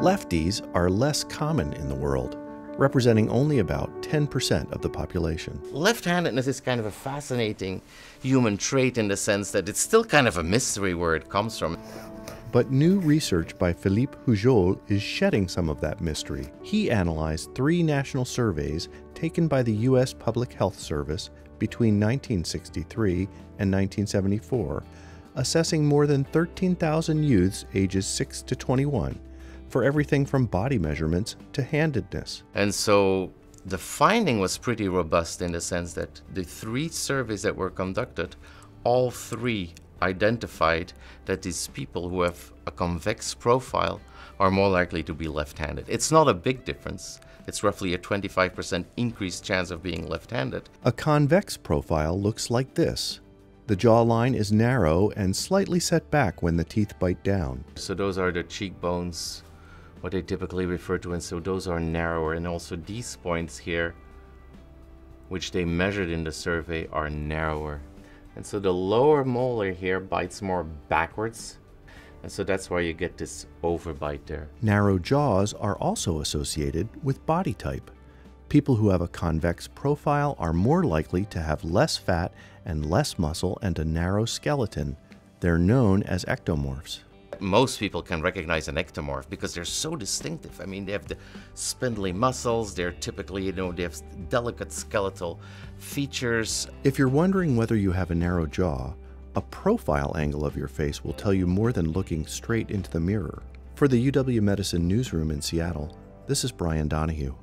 Lefties are less common in the world, representing only about 10% of the population. Left-handedness is kind of a fascinating human trait in the sense that it's still kind of a mystery where it comes from. But new research by Philippe Hujol is shedding some of that mystery. He analyzed 3 national surveys taken by the U.S. Public Health Service between 1963 and 1974, assessing more than 13,000 youths ages 6 to 21 for everything from body measurements to handedness. And so the finding was pretty robust in the sense that the 3 surveys that were conducted, all 3 identified that these people who have a convex profile are more likely to be left-handed. It's not a big difference. It's roughly a 25% increased chance of being left-handed. A convex profile looks like this. The jawline is narrow and slightly set back when the teeth bite down. So those are the cheekbones, what they typically refer to, and so those are narrower, and also these points here, which they measured in the survey, are narrower. And so the lower molar here bites more backwards, and so that's why you get this overbite there. Narrow jaws are also associated with body type. People who have a convex profile are more likely to have less fat and less muscle and a narrow skeleton. They're known as ectomorphs. Most people can recognize an ectomorph because they're so distinctive. I mean, they have the spindly muscles, they're typically, you know, they have delicate skeletal features. If you're wondering whether you have a narrow jaw, a profile angle of your face will tell you more than looking straight into the mirror. For the UW Medicine Newsroom in Seattle, this is Brian Donahue.